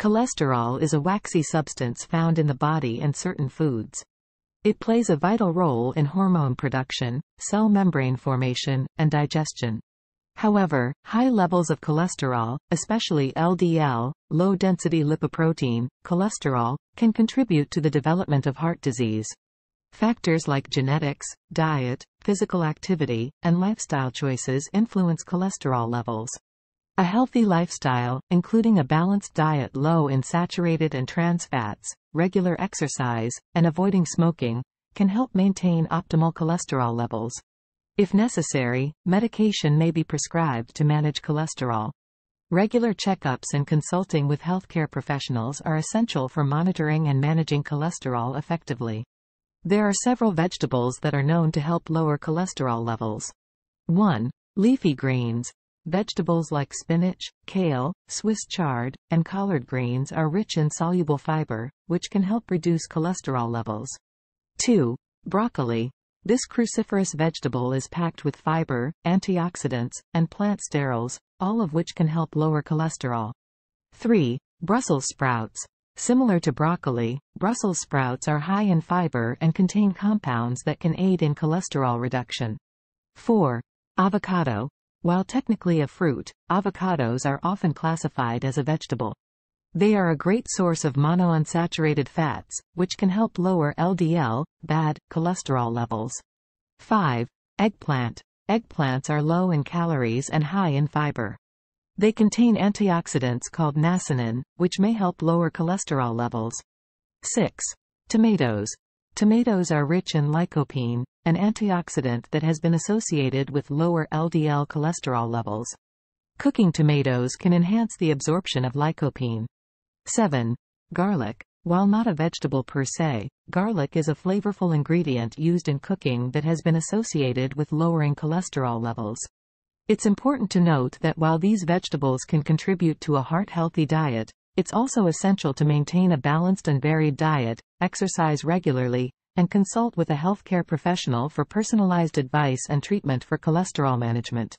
Cholesterol is a waxy substance found in the body and certain foods. It plays a vital role in hormone production, cell membrane formation, and digestion. However, high levels of cholesterol, especially LDL, low-density lipoprotein, cholesterol, can contribute to the development of heart disease. Factors like genetics, diet, physical activity, and lifestyle choices influence cholesterol levels. A healthy lifestyle, including a balanced diet low in saturated and trans fats, regular exercise, and avoiding smoking, can help maintain optimal cholesterol levels. If necessary, medication may be prescribed to manage cholesterol. Regular checkups and consulting with healthcare professionals are essential for monitoring and managing cholesterol effectively. There are several vegetables that are known to help lower cholesterol levels. 1. Leafy greens. Vegetables like spinach, kale, Swiss chard, and collard greens are rich in soluble fiber, which can help reduce cholesterol levels. 2. Broccoli. This cruciferous vegetable is packed with fiber, antioxidants, and plant sterols, all of which can help lower cholesterol. 3. Brussels sprouts. Similar to broccoli, Brussels sprouts are high in fiber and contain compounds that can aid in cholesterol reduction. 4. Avocado. While technically a fruit, avocados are often classified as a vegetable. They are a great source of monounsaturated fats, which can help lower LDL, bad, cholesterol levels. 5. Eggplant. Eggplants are low in calories and high in fiber. They contain antioxidants called nasunin, which may help lower cholesterol levels. 6. Tomatoes. Tomatoes are rich in lycopene, an antioxidant that has been associated with lower LDL cholesterol levels. Cooking tomatoes can enhance the absorption of lycopene. 7. Garlic. While not a vegetable per se, garlic is a flavorful ingredient used in cooking that has been associated with lowering cholesterol levels. It's important to note that while these vegetables can contribute to a heart-healthy diet, it's also essential to maintain a balanced and varied diet, exercise regularly, and consult with a healthcare professional for personalized advice and treatment for cholesterol management.